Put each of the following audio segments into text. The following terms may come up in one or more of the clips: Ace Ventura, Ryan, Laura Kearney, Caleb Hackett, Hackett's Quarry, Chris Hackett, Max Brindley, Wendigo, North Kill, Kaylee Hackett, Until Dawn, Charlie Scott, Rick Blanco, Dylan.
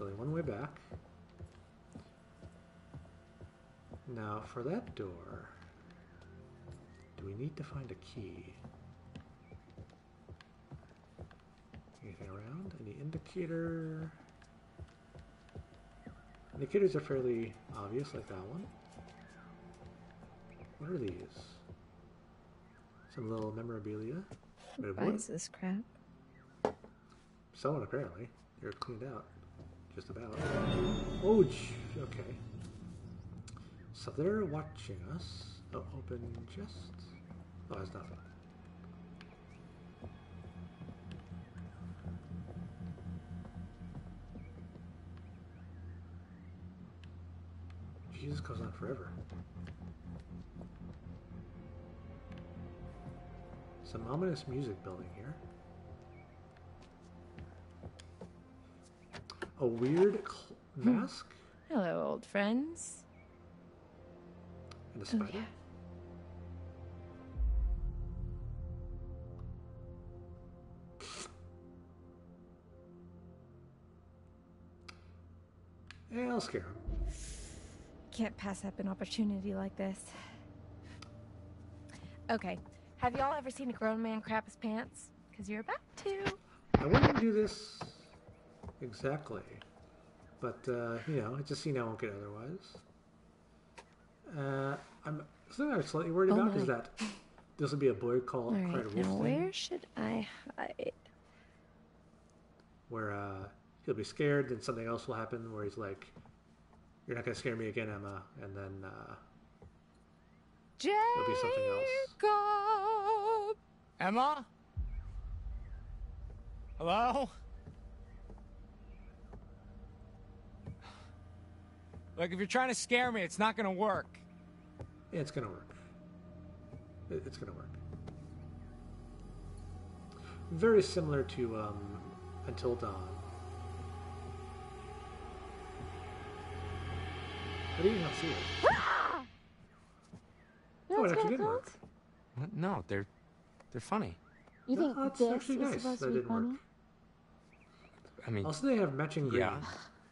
So they went way back. Now for that door, do we need to find a key? Anything around? Any indicator? Indicators are fairly obvious, like that one. What are these? Some little memorabilia. Who buys this crap? Someone apparently. They're cleaned out. Just about. Oh, okay. So they're watching us. Oh, open chest. Oh, there's nothing. Jesus goes on forever. Some ominous music building here. A weird mask? Hello, old friends. And a spider. Oh, yeah. Yeah, I'll scare him. Can't pass up an opportunity like this. Okay. Have y'all ever seen a grown man crap his pants? Because you're about to. I wouldn't do this exactly. But, you know, it's a scene I won't get otherwise. Something I'm slightly worried about is that this will be a boy call. Right, now thing, where should I hide? Where he'll be scared, then something else will happen where he's like, "You're not going to scare me again, Emma." And then it'll be something else. Emma? Hello? Look, if you're trying to scare me, it's not gonna work. Yeah, it's gonna work. It's gonna work. Very similar to Until Dawn. I didn't even see it. Ah! No, it actually didn't work. What? No, they're funny. You think that's actually nice. That didn't work. I mean, also they have matching green. Yeah.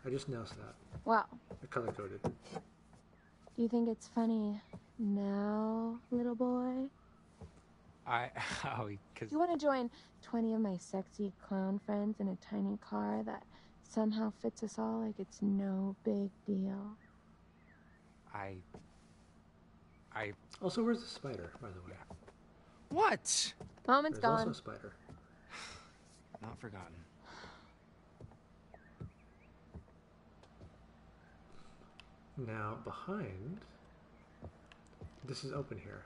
I just noticed that. Wow. They're color coded. Do you think it's funny now, little boy? Because you want to join 20 of my sexy clown friends in a tiny car that somehow fits us all like it's no big deal. Also, where's the spider, by the way? What? Moment's gone. There's also a spider. Not forgotten. Now, behind... This is open here.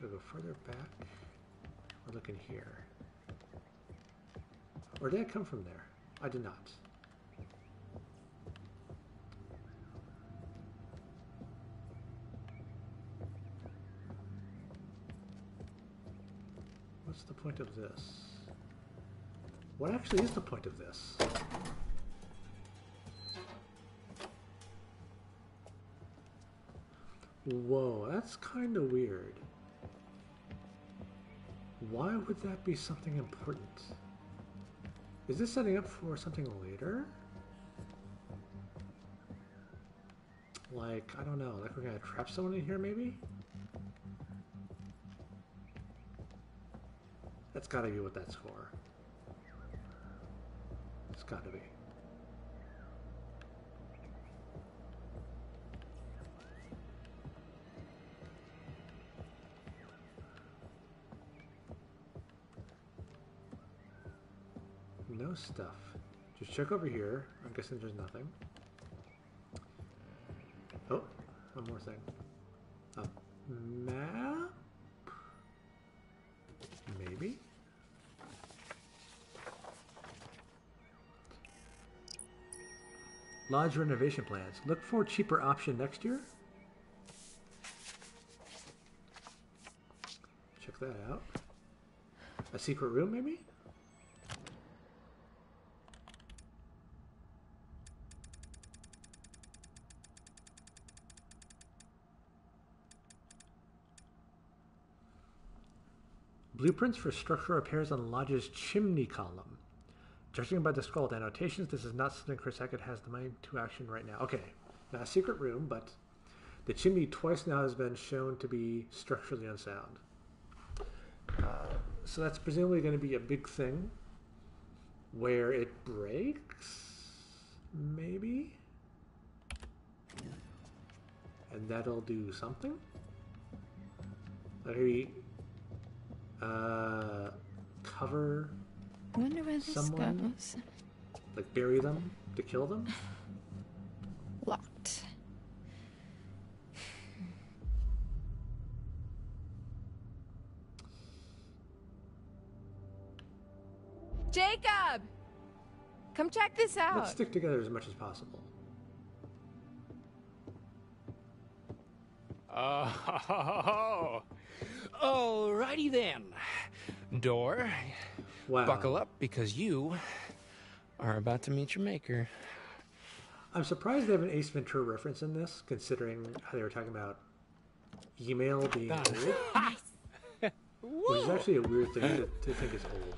Should I go further back? Or look in here? Or did I come from there? I did not. What's the point of this? What actually is the point of this? Whoa, that's kind of weird. Why would that be something important? Is this setting up for something later? Like, I don't know, like we're gonna trap someone in here maybe? That's gotta be what that's for. It's gotta be. No stuff. Just check over here. I'm guessing there's nothing. Oh, one more thing. A map? Maybe? Lodge renovation plans. Look for a cheaper option next year. Check that out. A secret room, maybe? Blueprints for structural repairs on the lodge's chimney column. Judging by the scrawled annotations, this is not something Chris Hackett has the mind to action right now. Okay, not a secret room, but the chimney twice now has been shown to be structurally unsound. So that's presumably going to be a big thing where it breaks, maybe? And that'll do something? Maybe cover someone? Like bury them to kill them? Locked. Jacob! Come check this out! Let's stick together as much as possible. Alrighty then. Door, wow. Buckle up because you are about to meet your maker. I'm surprised they have an Ace Ventura reference in this, considering how they were talking about email being old. Which is actually a weird thing to think is old.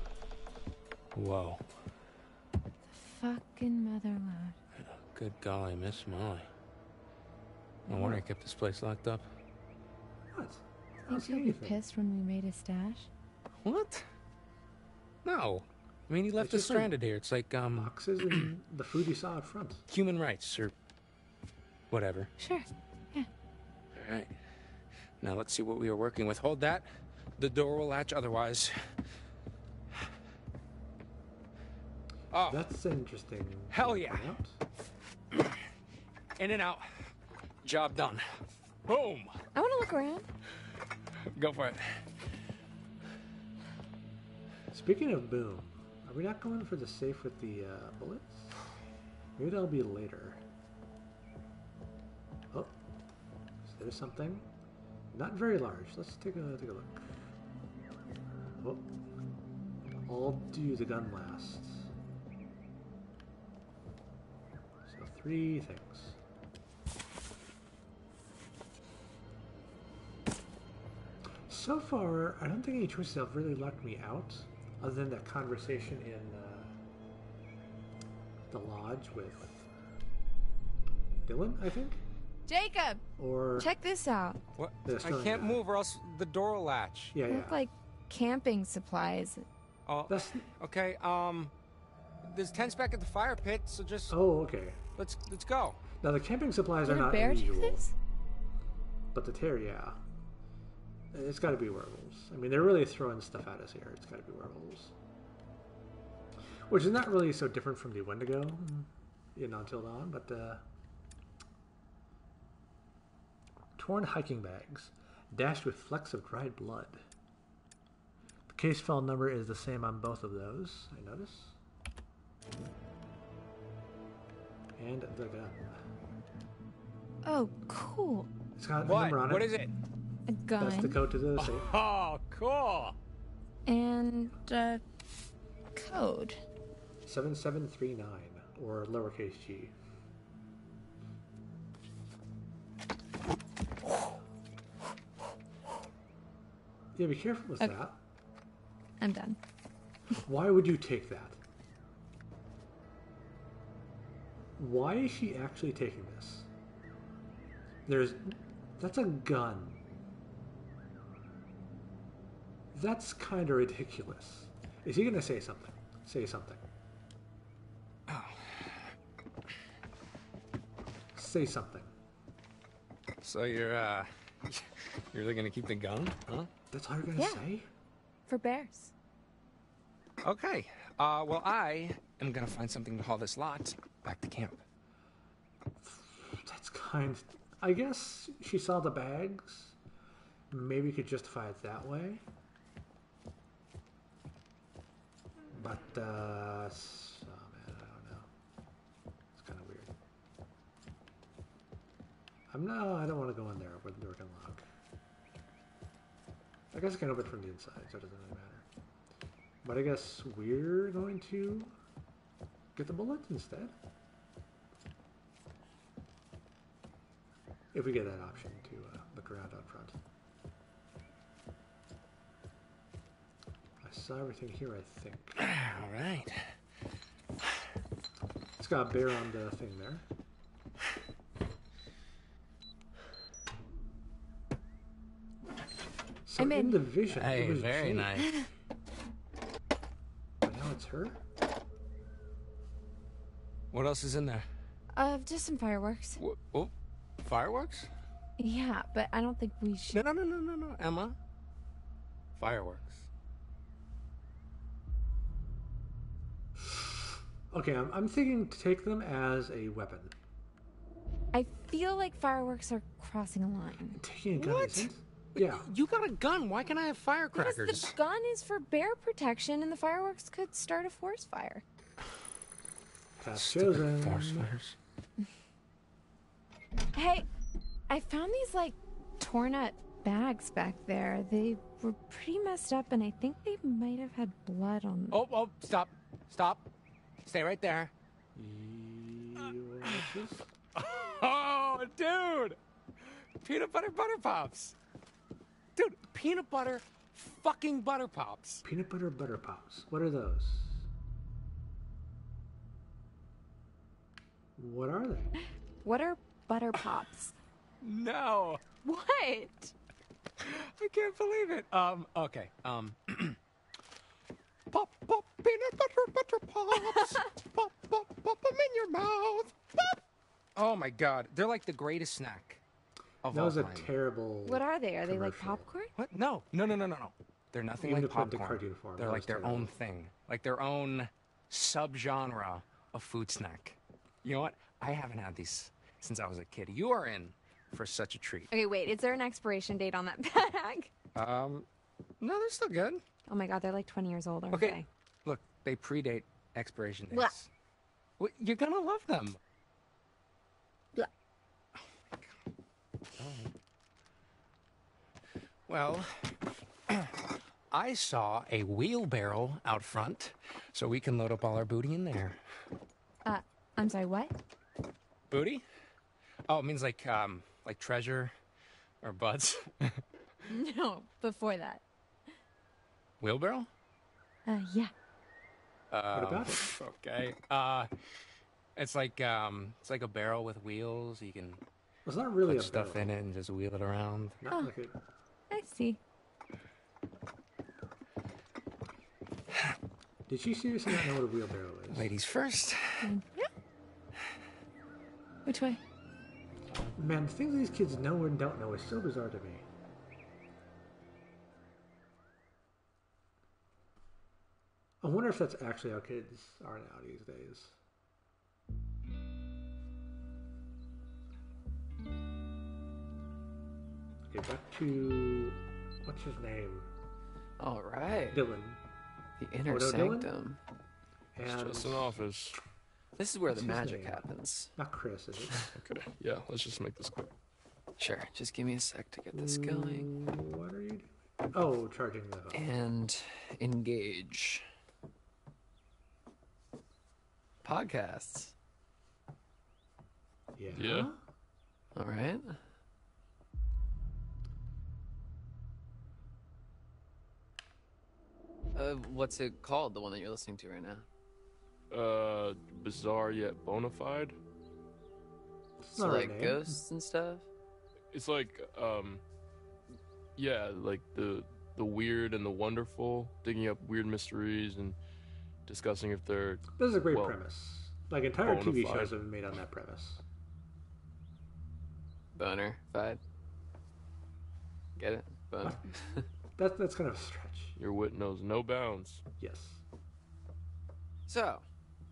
Whoa. The fucking motherlode. Good golly, Miss Molly. No wonder I kept this place locked up. What? I think he'll be pissed when we made a stash. What? No. I mean, he left us stranded here. It's like, boxes and the food you saw up front. Human rights, or whatever. Sure. Yeah. All right. Now let's see what we are working with. Hold that. The door will latch otherwise. Oh. That's interesting. Hell yeah. In and out. Job done. Boom. I want to look around. Go for it. Speaking of boom, are we not going for the safe with the bullets? Maybe that'll be later. Oh, so there's something not very large. Let's take a look. Oh, I'll do the gun last. So three things. So far, I don't think any choices have really locked me out, other than that conversation in the lodge with Dylan, I think? Jacob! Or check this out. What? I can't move or else the door will latch. Yeah, look like camping supplies. Oh, okay, there's tents back at the fire pit, so just... Oh, okay. Let's go. Now, the camping supplies are not unusual. But the tear, yeah. It's got to be werewolves. I mean, they're really throwing stuff at us here. It's got to be werewolves. Which is not really so different from the Wendigo in Until Dawn, but torn hiking bags, dashed with flecks of dried blood. The case file number is the same on both of those, I notice. And the gun. Oh, cool. It's got a number on it. What is it? A gun. That's the code to the safe. Oh, cool! And code 7739 or lowercase g. Yeah, be careful with that. I'm done. Why would you take that? Why is she actually taking this? That's a gun. That's kind of ridiculous. Is he going to say something? Say something. Oh. Say something. So you're really going to keep the gun, huh? That's all you're going to say? For bears. Okay. Well, I am going to find something to haul this lot back to camp. That's kind of... I guess she saw the bags. Maybe you could justify it that way. But, so, man, I don't know. It's kind of weird. I don't want to go in there with the door can lock. I guess I can open it from the inside, so it doesn't really matter. But I guess we're going to get the bullet instead. If we get that option to look around out front. I saw everything here, I think. All right. got bear on the thing there. So I'm in the vision. Hey, very Jane. Nice. But now it's her. What else is in there? Just some fireworks. Oh, fireworks? Yeah, but I don't think we should. No, Emma. Fireworks. Okay, I'm thinking to take them as a weapon. I feel like fireworks are crossing a line. Taking a gun. What? Yeah. You got a gun. Why can't I have firecrackers? Because the gun is for bear protection, and the fireworks could start a forest fire. Pass chosen. Forest fires. Hey, I found these like torn up bags back there. They were pretty messed up, and I think they might have had blood on them. Oh, stop. Stay right there. Oh, dude! Peanut butter pops. Dude, peanut butter fucking butter pops. Peanut butter pops. What are those? What are they? What are butter pops? No. What? I can't believe it. Okay. Pop, pop, peanut butter pops. Pop, pop, pop them in your mouth. Pop. Oh my God. They're like the greatest snack. That was a terrible. What are they? Are they like popcorn? What? No. They're nothing like popcorn. They're like their own thing, like their own subgenre of food snack. You know what? I haven't had these since I was a kid. You are in for such a treat. Okay, wait. Is there an expiration date on that bag? No, they're still good. Oh my God, they're like 20 years old. Okay, look, they predate expiration dates. Well, you're gonna love them. Well, I saw a wheelbarrow out front, so we can load up all our booty in there. I'm sorry, what? Booty? Oh, it means like treasure or buds. No, before that. Wheelbarrow? Yeah. What about it? Okay. It's like a barrel with wheels. You can it's not really put stuff in it and just wheel it around. Not like it. I see. Did she seriously not know what a wheelbarrow is? Ladies first. Yeah. Which way? Man, the things these kids know and don't know is so bizarre to me. I wonder if that's actually how kids are now these days. Okay, back to what's his name? All right, Dylan. The inner sanctum. It's just an office. This is where the magic happens. Not Chris, is it? Okay, yeah. Let's just make this quick. Sure. Just give me a sec to get this going. What are you doing? Oh, charging the phone. And engage. Podcasts. Yeah. All right. What's it called, the one that you're listening to right now? Bizarre Yet Bonafide. It's so like ghosts and stuff? It's like, yeah, like the weird and the wonderful, digging up weird mysteries and discussing if they're... This is a great premise. Like, entire TV shows have been made on that premise. Boner-fied. Get it? Boner. That's kind of a stretch. Your wit knows no bounds. Yes. So,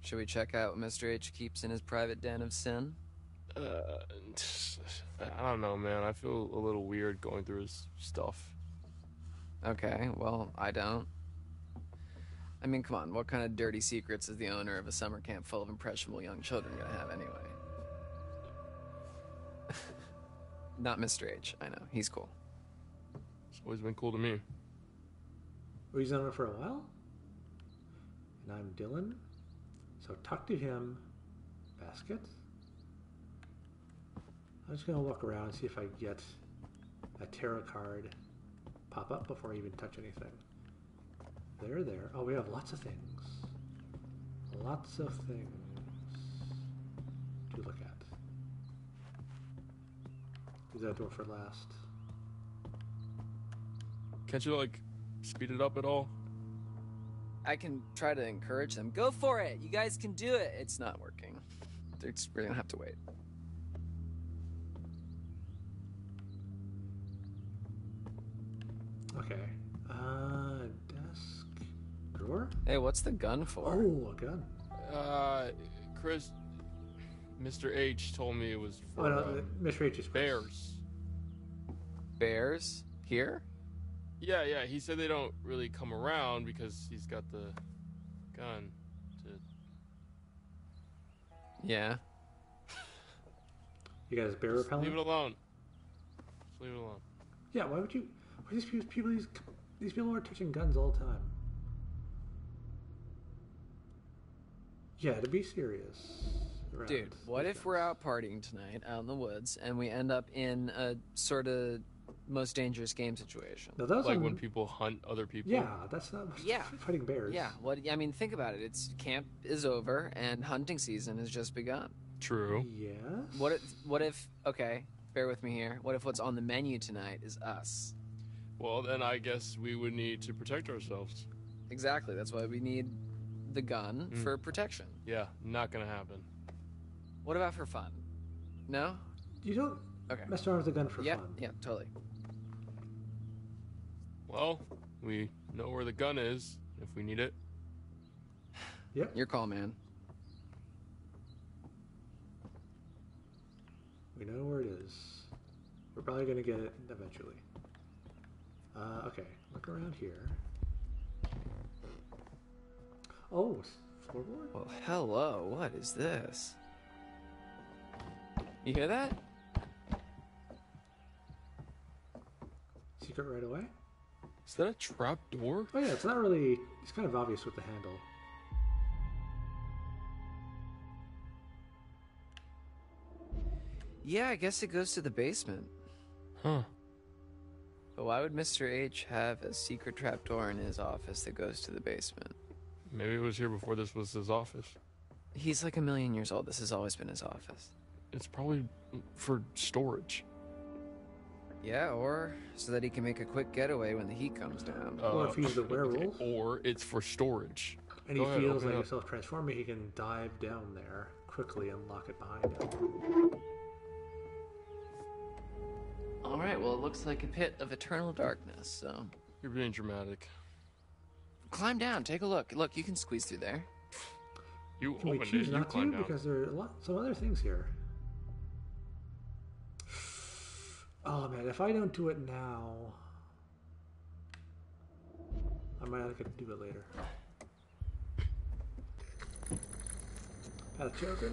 should we check out what Mr. H keeps in his private den of sin? I don't know, man. I feel a little weird going through his stuff. Okay, well, I don't. I mean, come on, what kind of dirty secrets is the owner of a summer camp full of impressionable young children gonna have anyway? Not Mr. H, I know. He's cool. It's always been cool to me. Well, he's known it for a while, and I'm Dylan, so talk to him, Basket. I'm just going to walk around and see if I get a tarot card pop up before I even touch anything. There. Oh, we have lots of things. to look at. Use that door for last. Can't you, like, speed it up at all? I can try to encourage them. Go for it! You guys can do it! It's not working. We're gonna have to wait. Okay. Desk? Drawer? Hey, what's the gun for? Oh, a gun. Chris... Mr. H told me it was for Mr. H is bears. Bears? Here? Yeah, yeah. He said they don't really come around because he's got the gun to... Yeah. You guys bear repellent? Leave it alone. Just leave it alone. Yeah, why would you... Why these people are touching guns all the time. Yeah, to be serious. Dude, what if we're out partying tonight out in the woods and we end up in a sort of most dangerous game situation? Now, like when people hunt other people? Yeah, that's not fighting bears. Yeah, what, I mean, think about it. It's camp is over and hunting season has just begun. True. Yes. What if, okay, bear with me here. What if what's on the menu tonight is us? Well, then I guess we would need to protect ourselves. Exactly. That's why we need the gun for protection. Yeah, not going to happen. What about for fun? No? You don't mess around with the gun for fun. Yeah, totally. Well, we know where the gun is if we need it. Yep. Your call, man. We know where it is. We're probably going to get it eventually. Okay, look around here. Oh, floorboard? Well, hello. What is this? You hear that? Secret right away? Is that a trap door? Oh yeah, it's not really... It's kind of obvious with the handle. Yeah, I guess it goes to the basement. Huh. But why would Mr. H have a secret trap door in his office that goes to the basement? Maybe it was here before this was his office. He's like a million years old. This has always been his office. It's probably for storage. Yeah, or so that he can make a quick getaway when the heat comes down. Or if he's the werewolf. Okay. Or it's for storage. And he feels like himself transforming, he can dive down there quickly and lock it behind him. Alright, well it looks like a pit of eternal darkness, so... You're being dramatic. Climb down, take a look. Look, you can squeeze through there. You opened it, you climbed down. Because there are some other things here. Oh man, if I don't do it now, I might have to do it later. Path choker.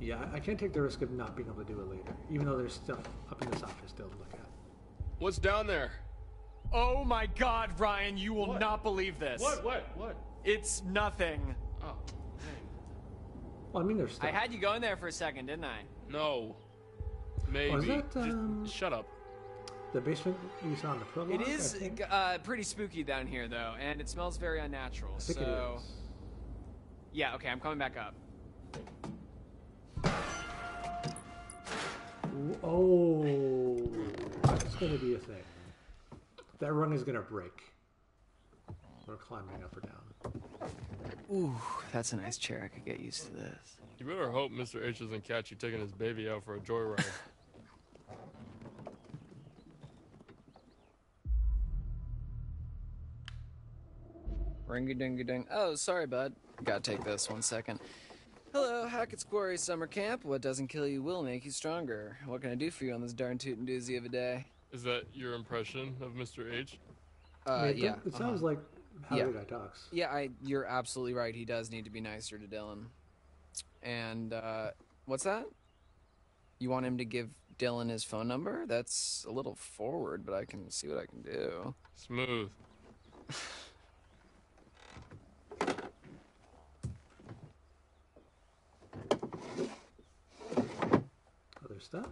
Yeah, I can't take the risk of not being able to do it later, even though there's stuff up in this office still to look at. What's down there? Oh my God, Ryan, you will not believe this. What? It's nothing. Oh. Well, I mean, there's stuff. I had you going there for a second, didn't I? No. Maybe. Was that, just shut up. The basement we saw in the prologue? It is pretty spooky down here, though, and it smells very unnatural. I think it is. Yeah, okay, I'm coming back up. Oh. That's going to be a thing. That rung is going to break. We're climbing up or down. Ooh, that's a nice chair. I could get used to this. You better hope Mr. H doesn't catch you taking his baby out for a joyride. Ring-a-ding-a-ding. Oh, sorry, bud. Gotta take this 1 second. Hello, Hackett's Quarry Summer Camp. What doesn't kill you will make you stronger. What can I do for you on this darn tootin' doozy of a day? Is that your impression of Mr. H? Yeah. It sounds like how the guy talks. Yeah, you're absolutely right. He does need to be nicer to Dylan. And, what's that? You want him to give Dylan his phone number? That's a little forward, but I can see what I can do. Smooth. Other stuff?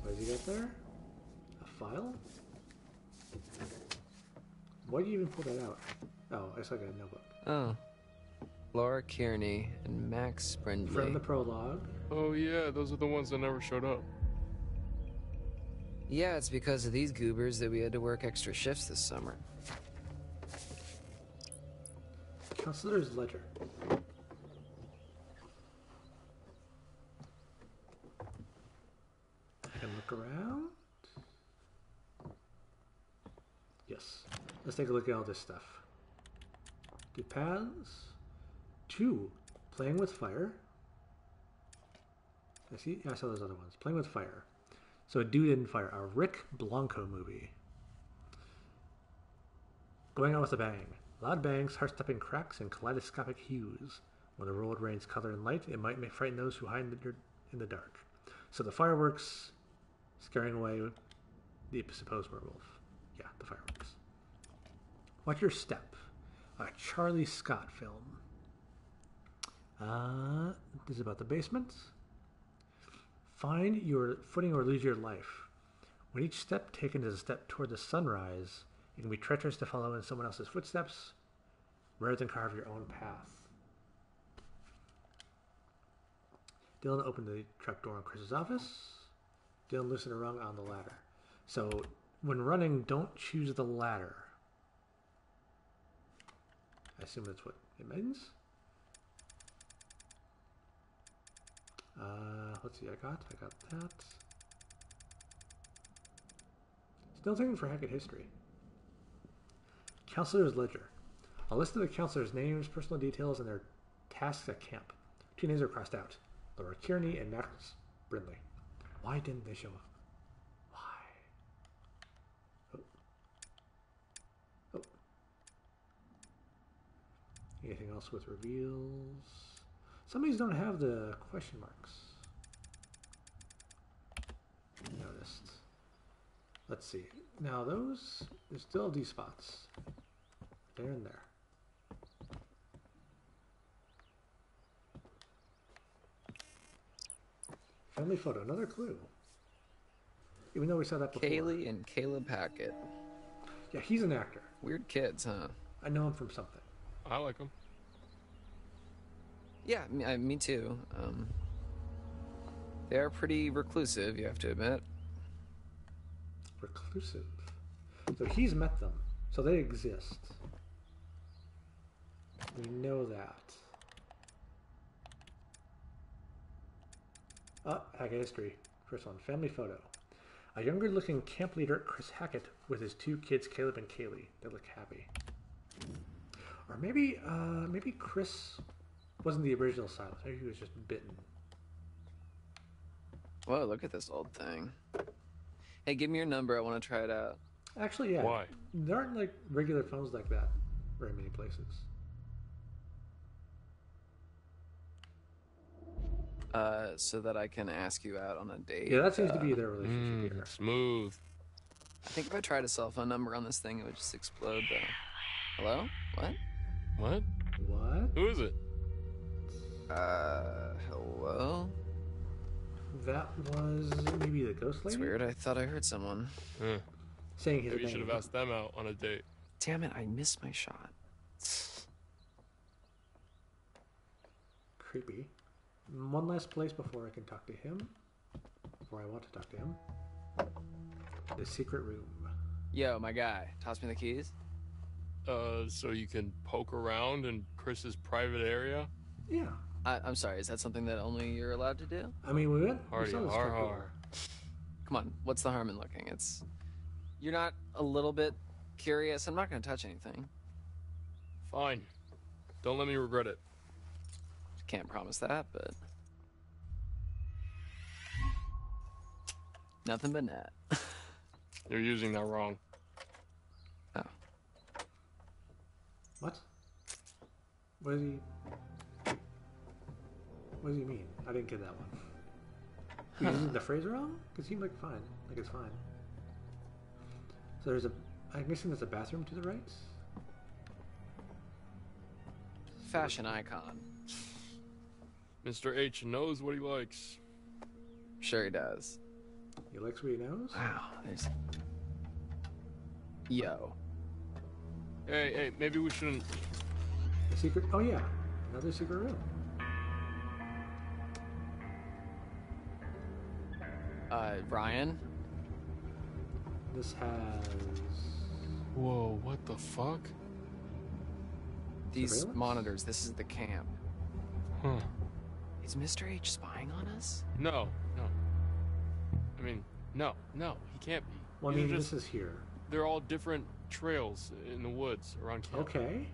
What does he got there? A file? Why do you even pull that out? Oh, I saw I got a notebook. Oh. Laura Kearney and Max Brindley. From the prologue. Oh yeah, those are the ones that never showed up. Yeah, it's because of these goobers that we had to work extra shifts this summer. Counselor's ledger. I can look around. Yes. Let's take a look at all this stuff. Two paths. Two. Playing with fire. I see. I saw those other ones. Playing with fire. So a dude in fire. A Rick Blanco movie. Going on with a bang. Loud bangs, heart-stopping cracks, and kaleidoscopic hues. When the world rains color and light, it might frighten those who hide in the dark. So the fireworks scaring away the supposed werewolf. Yeah, the fireworks. Watch your step. A Charlie Scott film. This is about the basement. Find your footing or lose your life. When each step taken is a step toward the sunrise, it can be treacherous to follow in someone else's footsteps rather than carve your own path. Dylan opened the trapdoor in Chris's office. Dylan loosened a rung on the ladder. So when running, don't choose the ladder. I assume that's what it means. Let's see, I got that. Still taking for Hackett history. Counselor's ledger. A list of the counselors' names, personal details, and their tasks at camp. Two names are crossed out. Laura Kearney and Max Brindley. Why didn't they show up? Why? Oh. Anything else with reveals? Some of these don't have the question marks. Noticed. Let's see. Now those, there's still these spots. They're in there. Family photo, another clue. Even though we saw that before. Kaylee and Caleb Hackett. Yeah, he's an actor. Weird kids, huh? I know him from something. I like him. Yeah, me too. They are pretty reclusive, you have to admit. Reclusive. So he's met them. So they exist. We know that. Hackett history. First one, family photo. A younger looking camp leader, Chris Hackett, with his two kids, Caleb and Kaylee. They look happy. Or maybe Chris wasn't the original silence. Maybe he was just bitten. Whoa, look at this old thing. Hey, give me your number. I want to try it out. Actually, yeah. Why? There aren't, like, regular phones like that very many places. So that I can ask you out on a date. Yeah, that seems to be their relationship here. Smooth. I think if I tried a cell phone number on this thing, it would just explode, though. Hello? What? What? What? Who is it? Hello? That was maybe the ghost lady? It's weird. I thought I heard someone. Huh. Saying his name. Maybe you should have asked them out on a date. Damn it, I missed my shot. Creepy. One last place before I can talk to him. Before I want to talk to him. The secret room. Yo, my guy. Toss me the keys. So you can poke around in Chris's private area? Yeah. I'm sorry, is that something that only you're allowed to do? I mean, we went. Hardy, we saw this har. Come on, what's the harm in looking? It's. You're not a little bit curious? I'm not going to touch anything. Fine. Don't let me regret it. Can't promise that, but. Nothing but net. You're using that wrong. Oh. What? What is he. What does he mean? I didn't get that one. Huh. Using the phrase wrong? It seemed like fine. Like it's fine. So there's a. I'm guessing there's a bathroom to the right? Fashion icon. Mr. H knows what he likes. Sure he does. He likes what he knows? Wow. There's. Yo. Hey, maybe we shouldn't... Secret... Oh, yeah. Another secret room. Ryan? This has... Whoa, what the fuck? These monitors, this is the camp. Huh. Is Mr. H spying on us? No, no. I mean, no, no, he can't be. Well, I mean, just, this is here. They're all different trails in the woods around camp. Okay.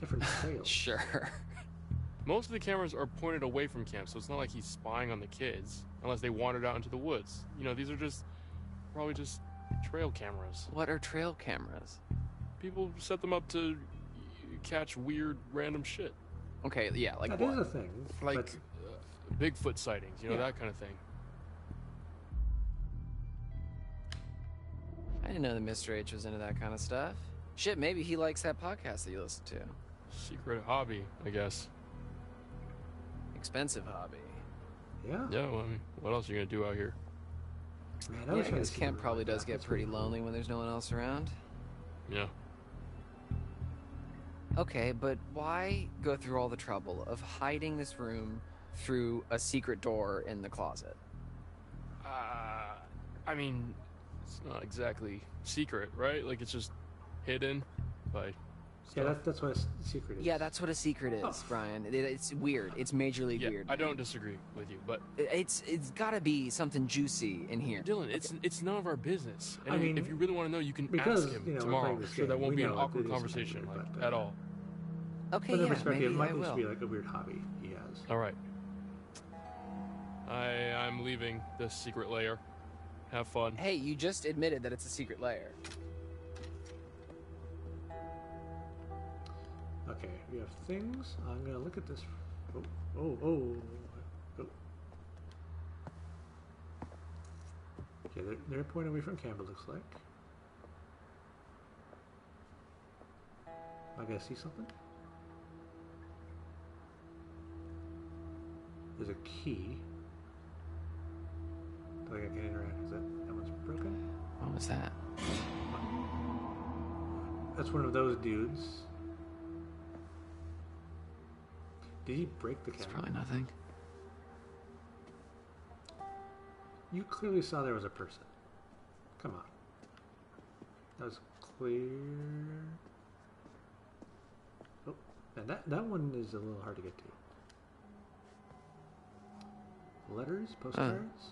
Different trails. Sure. Most of the cameras are pointed away from camp, so it's not like he's spying on the kids, unless they wandered out into the woods. You know, these are just, probably just trail cameras. What are trail cameras? People set them up to catch weird, random shit. Okay, yeah, like that is a thing. Like Bigfoot sightings, you know, yeah. That kind of thing. I didn't know that Mr. H was into that kind of stuff. Shit, maybe he likes that podcast that you listen to. Secret hobby, I guess. Expensive hobby. Yeah. Yeah, well, I mean, what else are you going to do out here? Man, yeah, this camp probably does get pretty lonely when there's no one else around. Yeah. Okay, but why go through all the trouble of hiding this room through a secret door in the closet? I mean, it's not exactly secret, right? Like, it's just hidden by stuff. Yeah, that's what a secret is. Yeah, that's what a secret is, oh. Brian. It's weird. It's majorly weird. I don't disagree with you, but... It's gotta be something juicy in here. Dylan, okay. It's none of our business. And I mean, if you really want to know, you can ask him tomorrow. So that won't be an awkward conversation at all. Okay, yeah, maybe it might just be like a weird hobby he has. All right. I'm leaving this secret lair. Have fun. Hey, you just admitted that it's a secret lair. Okay, we have things. I'm gonna look at this. Oh. Okay, they're a point away from camp, it looks like. I gotta see something. There's a key. I think I can interact. Is that one's broken? What was that? That's one of those dudes. Did he break the camera? It's probably nothing. You clearly saw there was a person. Come on. That was clear. Oh, and that one is a little hard to get to. Letters, postcards.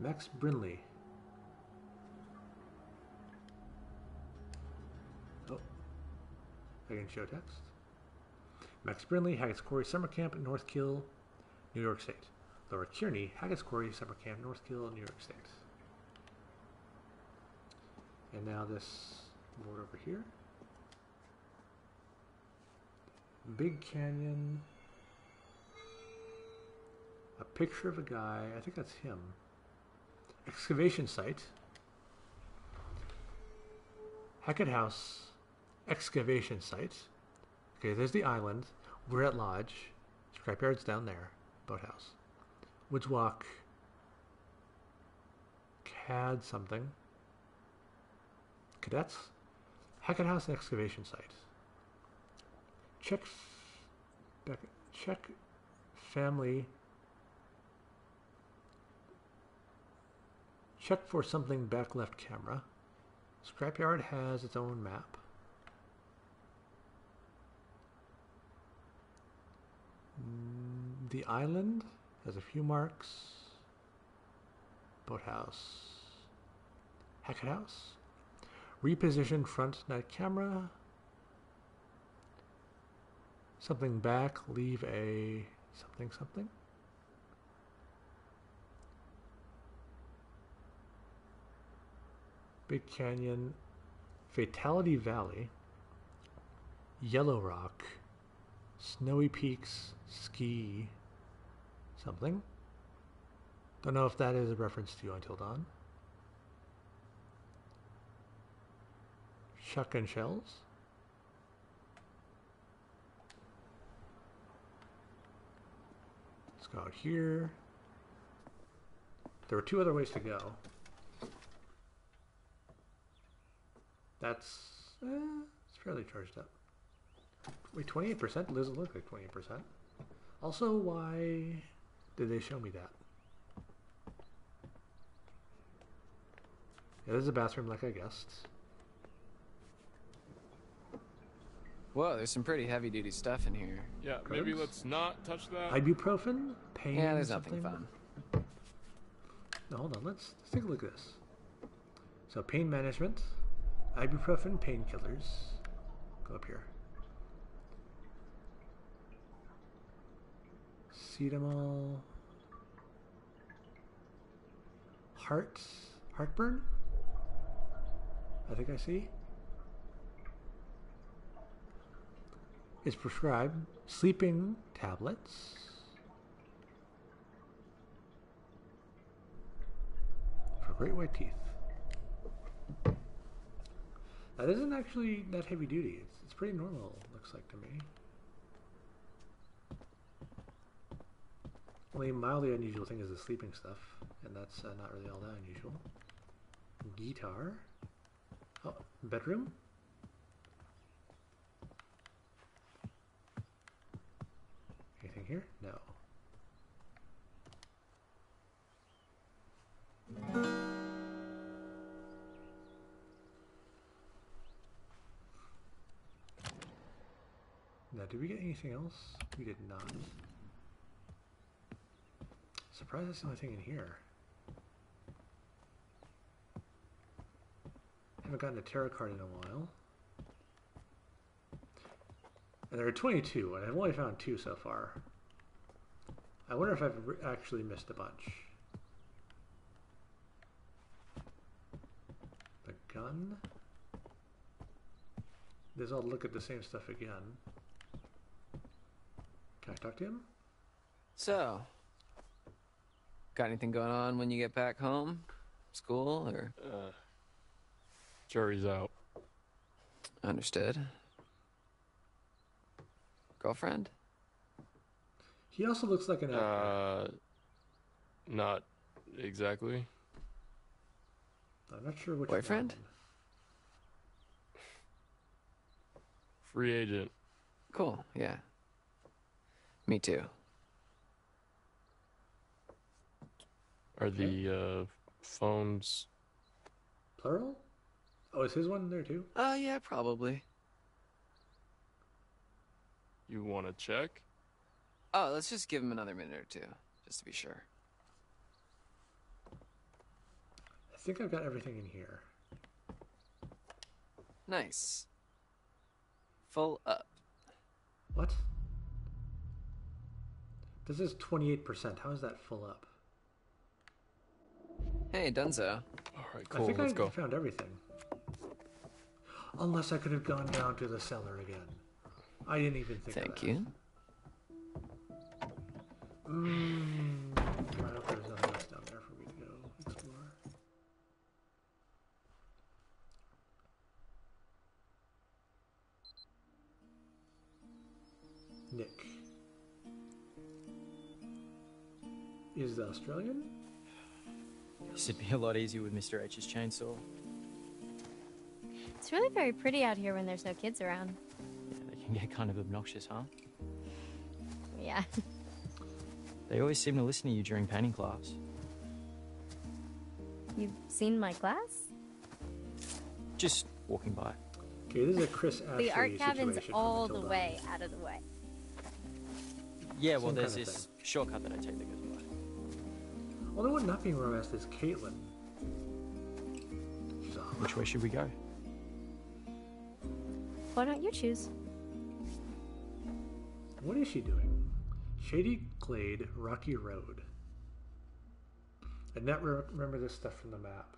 Max Brindley. Oh, I can show text. Max Brindley, Hackett's Quarry Summer Camp, North Kill, New York State. Laura Kearney, Hackett's Quarry Summer Camp, North Kill, New York State. And now this board over here. Big Canyon. A picture of a guy. I think that's him. Excavation site. Hackett House. Excavation site. Okay, there's the island. We're at Lodge. Scrapyard's down there. Boathouse. Woods Walk. Cad something. Cadets. Hackett House excavation site. Check family. Check for something back left camera. Scrapyard has its own map. The island has a few marks. Boathouse. Hackett House. Reposition front night camera. Something back, leave a something something. Big Canyon, Fatality Valley, Yellow Rock, Snowy Peaks, Ski, something. Don't know if that is a reference to Until Dawn. Shotgun Shells. Let's go out here. There were two other ways to go. That's It's fairly charged up. Wait, 28%? It doesn't look like 28%. Also, why did they show me that? It is a bathroom, like I guessed. Whoa, there's some pretty heavy-duty stuff in here. Yeah, Curbs? Maybe let's not touch that. Ibuprofen? Pain? Yeah, there's something. Nothing fun. No, hold on, let's take a look at this. So, pain management, ibuprofen, painkillers. Go up here. Cetamol. Heartburn? I think I see. Is prescribed sleeping tablets. For great white teeth. That isn't actually that heavy duty. It's pretty normal, looks like to me. Only mildly unusual thing is the sleeping stuff, and that's not really all that unusual. Guitar. Oh, bedroom. Anything here? No. Now, did we get anything else? We did not. Surprised that's the only thing in here. Haven't gotten a tarot card in a while. And there are 22, and I've only found 2 so far. I wonder if I've actually missed a bunch. The gun? This all look at the same stuff again. Can I talk to him? So, got anything going on when you get back home? School, or? Jury's out. Understood. Girlfriend? He also looks like an actor. Not exactly. I'm not sure which boyfriend? One. Free agent. Cool, yeah. Me too. Are the phones plural? Oh, is his one there too? Yeah, probably. You want to check? Oh, let's just give him another minute or two, just to be sure. I think I've got everything in here. Nice. Full up. What? This is 28%. How is that full up? Hey, Dunzo. All right, cool. I think I found everything. Unless I could have gone down to the cellar again. I didn't even think of that. Thank you. I hope there's nothing else down there for me to go explore. Nick. Is the Australian? Yes, it'd be a lot easier with Mr. H's chainsaw. It's really very pretty out here when there's no kids around. Yeah, kind of obnoxious, huh? Yeah. They always seem to listen to you during painting class. You've seen my class? Just walking by. Okay, this is a Chris Ashley situation. The art cabin's all the way out of the way. Yeah, well, there's this shortcut that I take that goes by. Although one not being romanced is Caitlin. Which way should we go? Why don't you choose? What is she doing? Shady Glade, Rocky Road. I not remember this stuff from the map.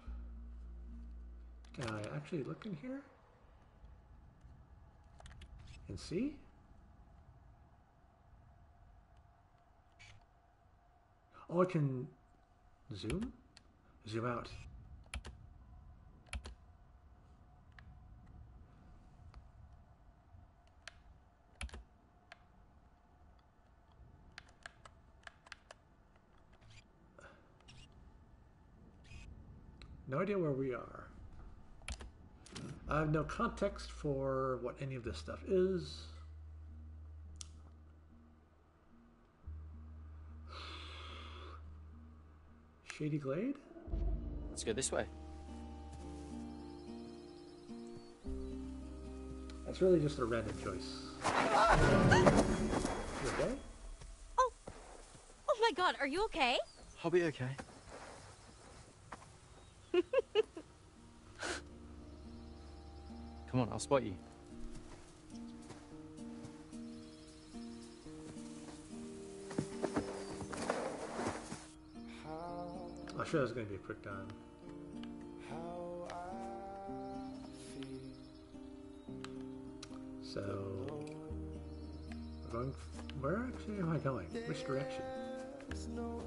Can I actually look in here? And see? Oh, I can zoom? Zoom out. No idea where we are. I have no context for what any of this stuff is. Shady Glade? Let's go this way. That's really just a random choice. You okay? Oh my god, are you okay? I'll be okay. Come on, I'll spot you. I'm sure it's going to be a quick time. So, we're going, where actually am I going? Which direction? Is it back?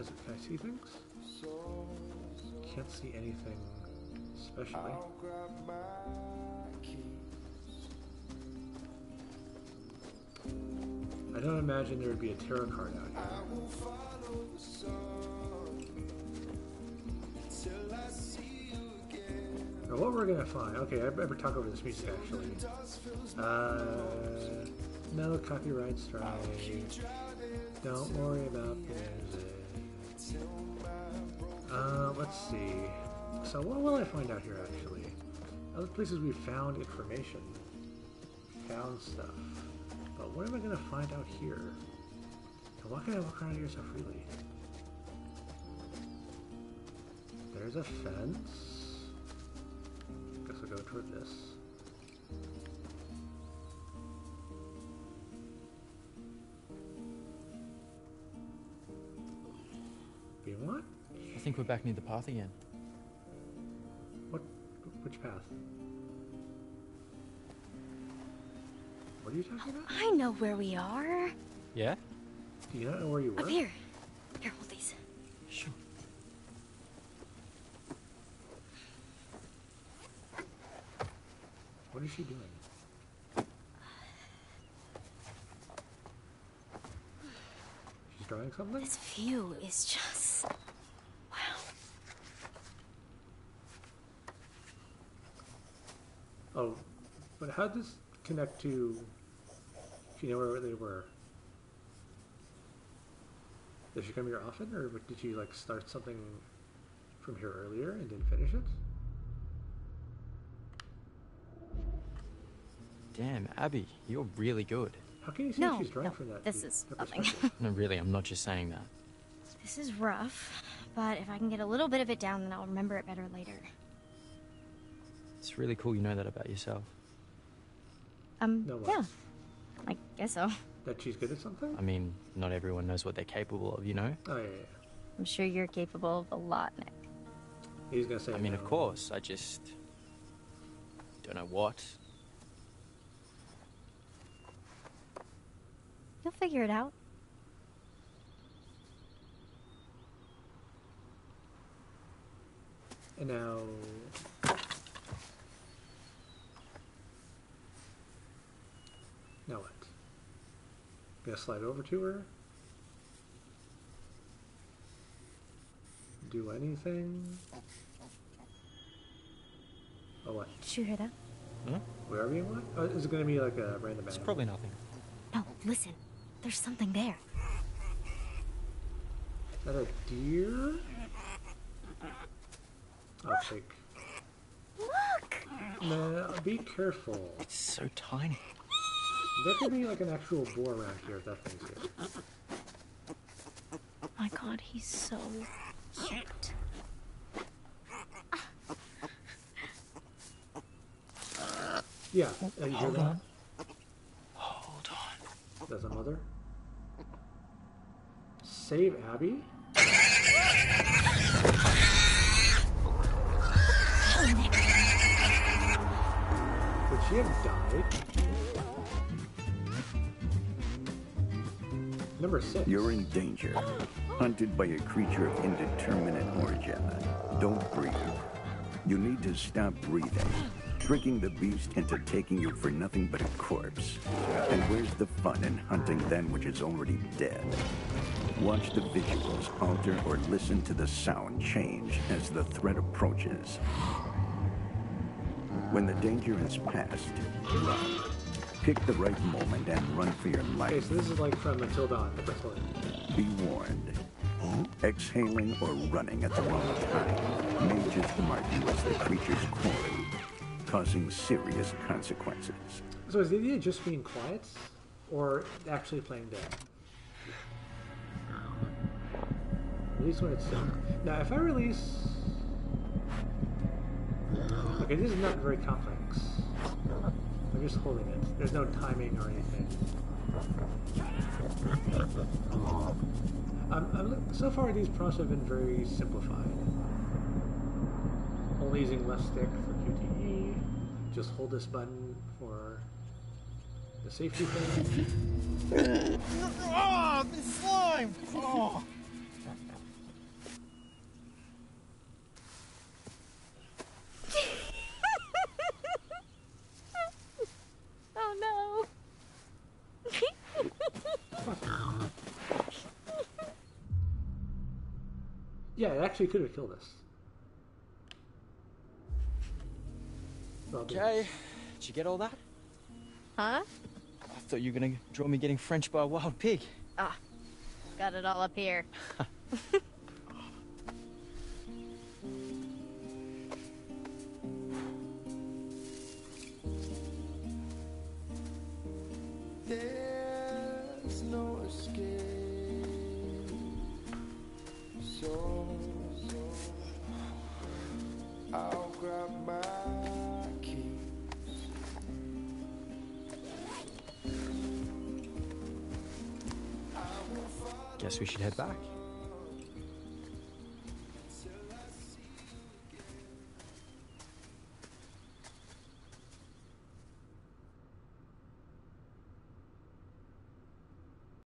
Is it, can I see things? Can't see anything especially. I don't imagine there would be a tarot card out here. Now what we're gonna find? Okay, I better talk over this music actually. No copyright strike. Don't worry about the music. Let's see. So what will I find out here actually? Other places we found information, found stuff. But what am I gonna find out here? And why can't I walk around here so freely? There's a fence. Guess we'll go toward this. Be what? I think we're back near the path again. Which path? What are you talking about? I know where we are. Yeah? Do you not know where you were? Up here. Here, hold these. Sure. What is she doing? She's drawing something? This view is just... Oh, but how does this connect to, if you know where they were? Does she come here often, or did she like start something from here earlier and didn't finish it? Damn, Abby, you're really good. How can you say she's drawing from that? This is nothing. No, really, I'm not just saying that. This is rough, but if I can get a little bit of it down, then I'll remember it better later. It's really cool you know that about yourself. Yeah. I guess so. That she's good at something? I mean, not everyone knows what they're capable of, you know? Oh, yeah. I'm sure you're capable of a lot, Nick. He's gonna say I mean, of course. I just... don't know what. You'll figure it out. And now... Now what? I'm gonna slide over to her. Do anything? Oh what? Did you hear that? Hmm? Wherever you want? Oh, is it gonna be like a random? It's probably nothing. No, listen. There's something there. Is that a deer? I'll take. Look. No, be careful. It's so tiny. There could be like an actual boar around here if that thing's here. My god, he's so cute. Yeah, you hear that? Hold on. There's a mother. Save Abby? Would she have died? Number 6. You're in danger. Hunted by a creature of indeterminate origin. Don't breathe. You need to stop breathing. Tricking the beast into taking you for nothing but a corpse. And where's the fun in hunting then which is already dead? Watch the visuals alter or listen to the sound change as the threat approaches. When the danger is past, run. Pick the right moment and run for your life. Okay, so this is like from Until Dawn, the first one. Be warned. Exhaling or running at the wrong time may just mark you as the creature's quarry, causing serious consequences. So is the idea just being quiet, or actually playing dead? At least when it's done. Now, if I release... Okay, this is not very complex. I'm just holding it. There's no timing or anything. So far, these prompts have been very simplified. Only using left stick for QTE. Just hold this button for the safety thing. Oh, the slime! Oh. Oh no! Yeah, it actually could have killed us. Okay, did you get all that? Huh? I thought you were gonna draw me getting French by a wild pig. Ah, got it all up here. There's no escape. So I'll grab my keys. Guess we should head back.